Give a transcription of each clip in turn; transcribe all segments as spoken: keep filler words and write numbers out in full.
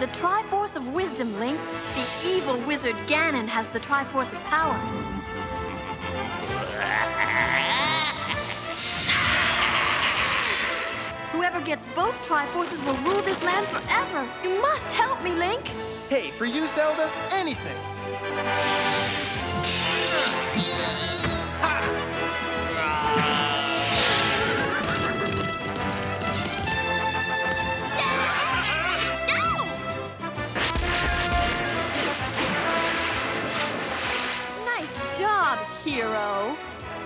the Triforce of Wisdom, Link. The evil wizard Ganon has the Triforce of Power. Whoever gets both Triforces will rule this land forever. You must help me, Link. Hey, for you, Zelda, anything. Hero.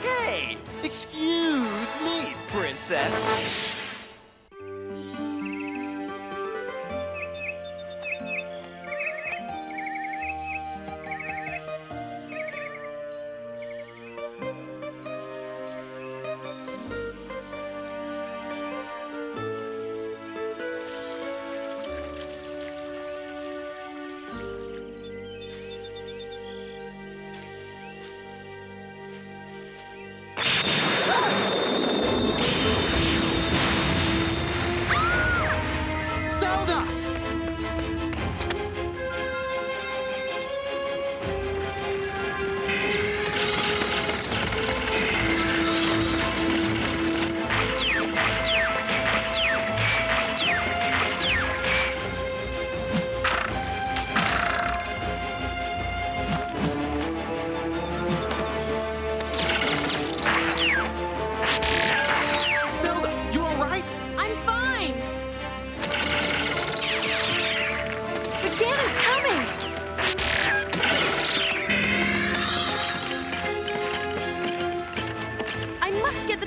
Hey! Excuse me, Princess.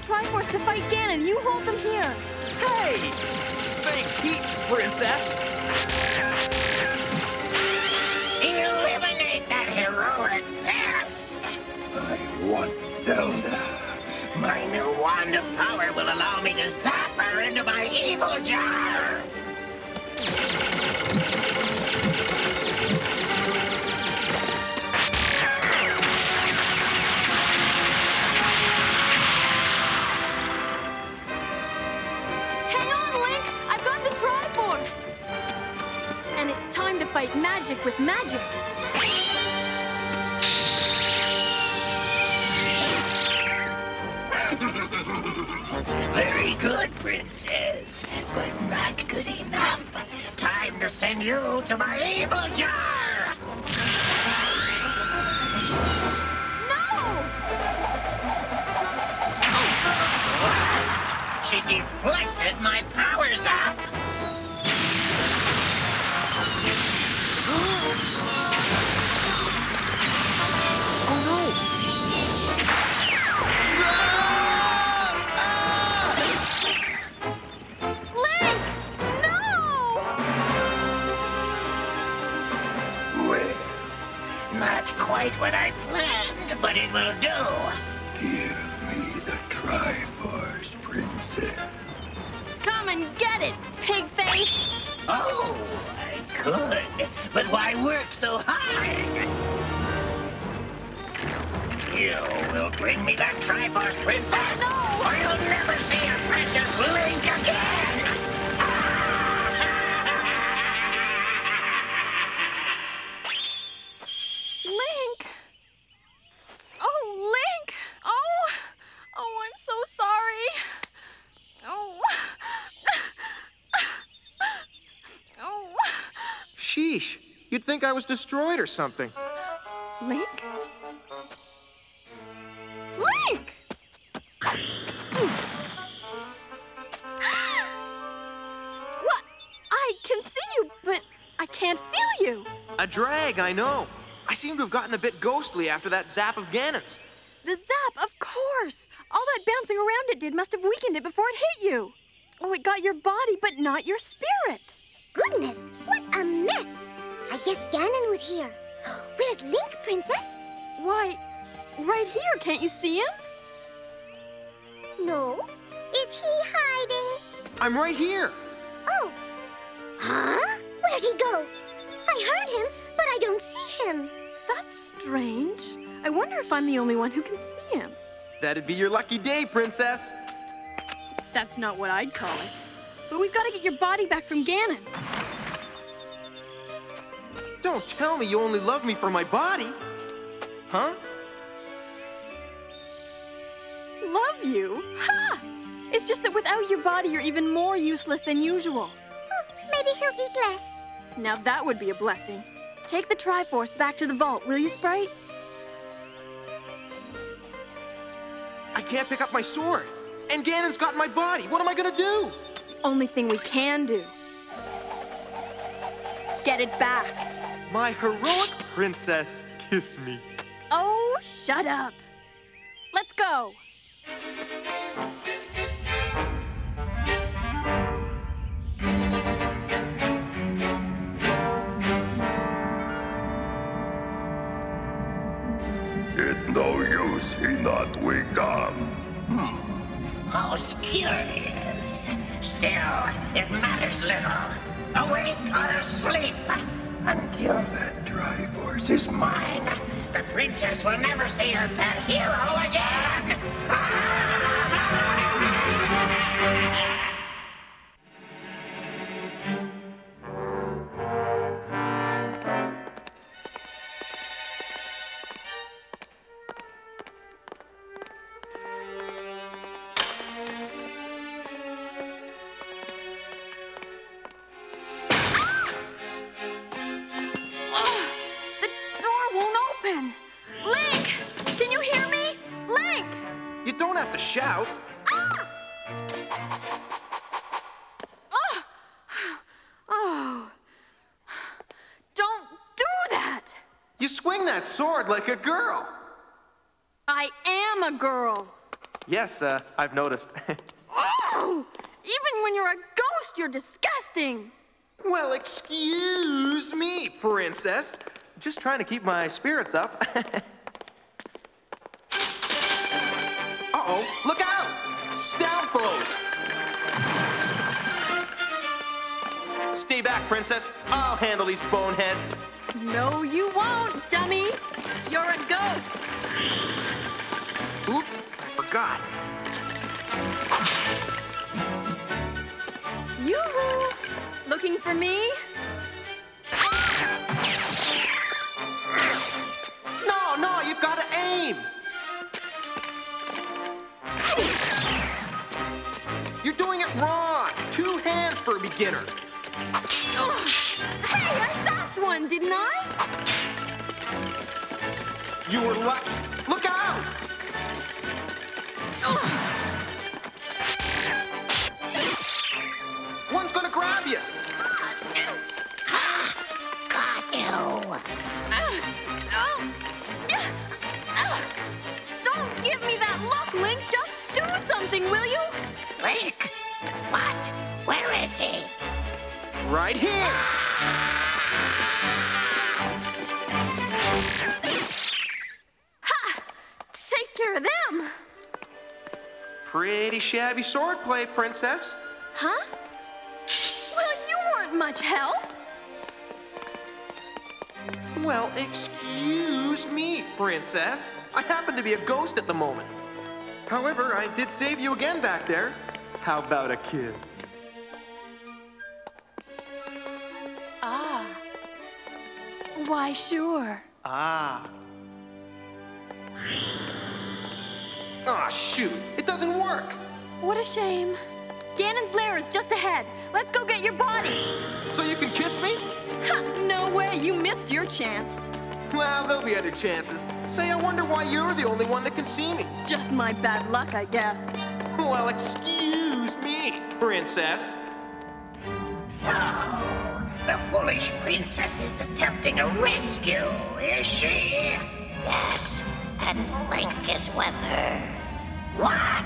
Triforce to fight Ganon. You hold them here. Hey! Thanks, Heat, Princess. Eliminate that heroic past. I want Zelda. My new wand of power will allow me to zap her into my evil jar. Fight magic with magic. Very good, Princess, but not good enough. Time to send you to my evil jar! No! She deflected my powers up! Not quite what I planned, but it will do. Give me the Triforce, Princess. Come and get it, pig face! Oh, I could, but why work so hard? You will bring me that Triforce, Princess, oh, no. Or you'll never see a precious Link again! Sheesh, you'd think I was destroyed or something. Link? Link! What? I can see you, but I can't feel you. A drag, I know. I seem to have gotten a bit ghostly after that zap of Ganon's. The zap, of course. All that bouncing around it did must have weakened it before it hit you. Oh, it got your body, but not your spirit. Goodness, what a mess! I guess Ganon was here. Where's Link, Princess? Why, right here. Can't you see him? No. Is he hiding? I'm right here. Oh. Huh? Where'd he go? I heard him, but I don't see him. That's strange. I wonder if I'm the only one who can see him. That'd be your lucky day, Princess. That's not what I'd call it. But we've got to get your body back from Ganon. don't tell me you only love me for my body. Huh? Love you? Ha! It's just that without your body, you're even more useless than usual. Oh, maybe he'll eat less. Now that would be a blessing. Take the Triforce back to the vault, will you, Sprite? I can't pick up my sword. And Ganon's got my body. What am I gonna do? The only thing we can do. Get it back. My heroic princess, kiss me. Oh, shut up. Let's go. It's no use, Hinata, we come. Hmm. Most curious. Still, it matters little. Awake or asleep. Until that Triforce is mine, the princess will never see her pet hero again! Ah! Shout. Ah! Oh. Oh. Don't do that! You swing that sword like a girl. I am a girl. Yes, uh, I've noticed. Oh! Even when you're a ghost, you're disgusting. Well, excuse me, princess. Just trying to keep my spirits up. Uh-oh, look out! Stab blows! Stay back, princess. I'll handle these boneheads. No, you won't, dummy. You're a goat. Oops, I forgot. Yoo-hoo! Looking for me? No, no, you've got to aim! You're doing it wrong! Two hands for a beginner! Ugh. Hey, I zapped one, didn't I? You were lucky! Look out! Ugh. One's gonna grab you! Got you! Don't give me that look, Link! Just do something, will you? Link? What? Where is he? Right here! Ah! Ha! Takes care of them! Pretty shabby swordplay, princess. Huh? Well, you weren't much help. Well, excuse me, princess. I happen to be a ghost at the moment. However, I did save you again back there. How about a kiss? Ah. Why, sure. Ah. Aw, shoot. It doesn't work. What a shame. Ganon's lair is just ahead. Let's go get your body. So you can kiss me? Ha, no way. You missed your chance. Well, there'll be other chances. Say, I wonder why you're the only one that can see me. Just my bad luck, I guess. Well, excuse me, princess. So, the foolish princess is attempting a rescue, is she? Yes, and Link is with her. What?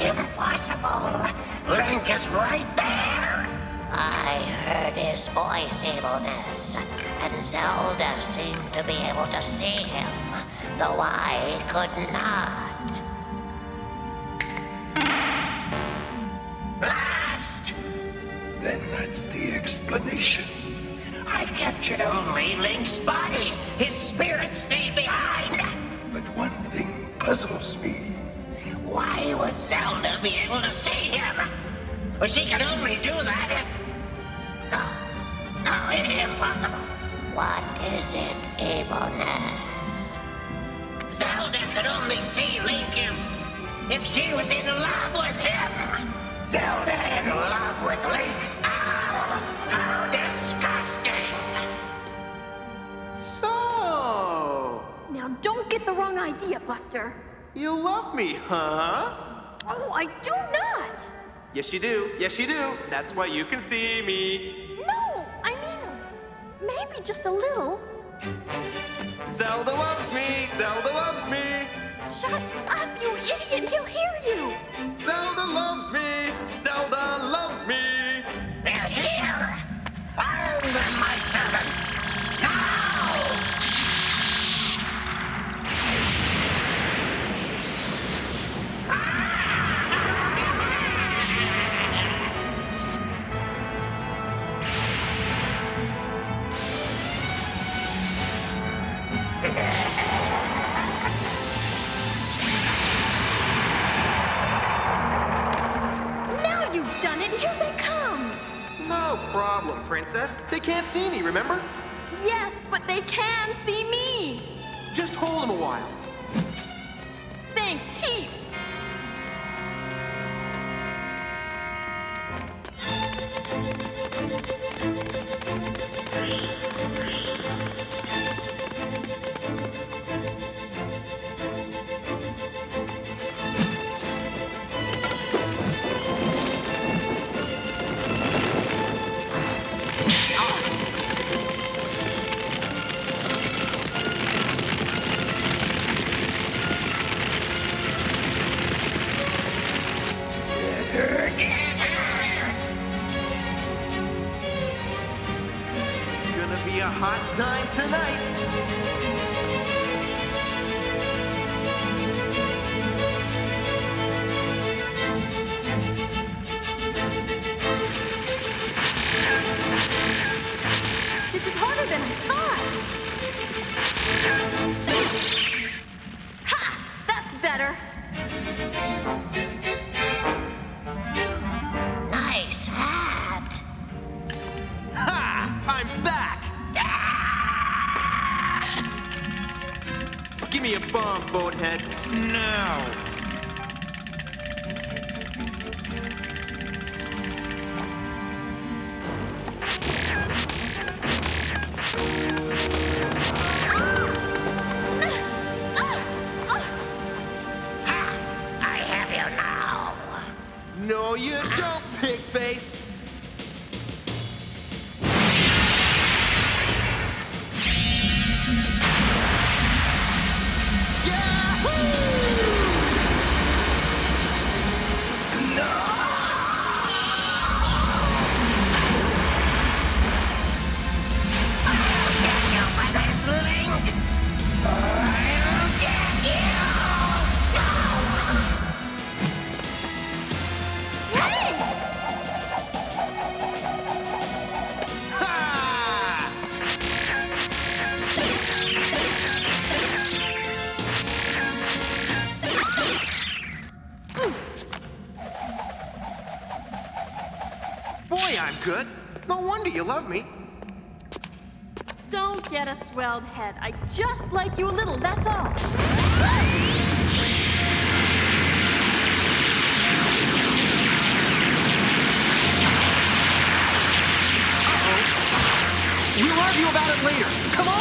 Impossible. Link is right there. I heard his voice, Ableness, and Zelda seemed to be able to see him, though I could not. Blast! Then that's the explanation. I captured only Link's body. His spirit stayed behind. But one thing puzzles me. Why would Zelda be able to see him? Well, she can only do that if... No, no, impossible. What is it, evilness? Zelda could only see Lincoln. If she was in love with him, Zelda in love with Link. Ow! How disgusting! So... Now don't get the wrong idea, Buster. You love me, huh? Oh, I do not! Yes, you do. Yes, you do. That's why you can see me. No, I mean, maybe just a little. Zelda loves me! Zelda loves me! Shut up, you idiot! He'll hear you! Zelda loves me! Zelda loves me! They're here! Find them, my servants! Problem, Princess. They can't see me, remember? Yes, but they can see me. Just hold them a while. Thanks, heaps. Head. I just like you a little, that's all. Uh-oh. We'll argue about it later. Come on!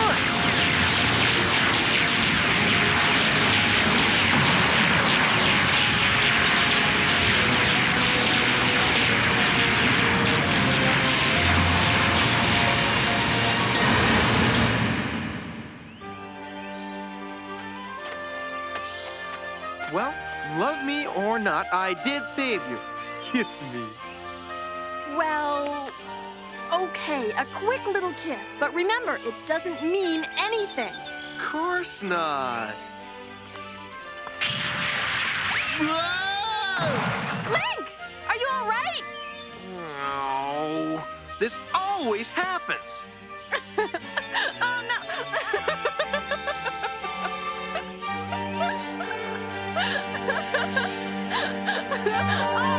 Well, love me or not, I did save you. Kiss me. Well, okay, a quick little kiss. But remember, it doesn't mean anything. Of course not. Whoa! Link, are you all right? No, this always happens. Oh, no. Oh!